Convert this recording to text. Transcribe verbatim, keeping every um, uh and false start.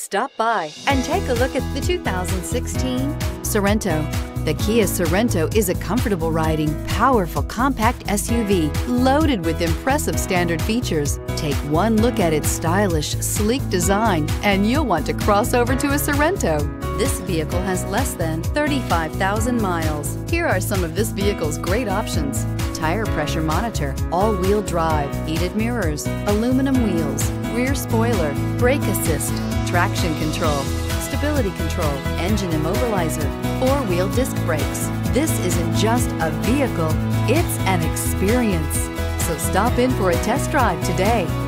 Stop by and take a look at the two thousand sixteen Sorento. The Kia Sorento is a comfortable riding, powerful compact S U V loaded with impressive standard features. Take one look at its stylish, sleek design and you'll want to cross over to a Sorento. This vehicle has less than thirty-five thousand miles. Here are some of this vehicle's great options: tire pressure monitor, all-wheel drive, heated mirrors, aluminum wheels, rear spoiler, brake assist, traction control, stability control, engine immobilizer, four-wheel disc brakes. This isn't just a vehicle, it's an experience. So stop in for a test drive today.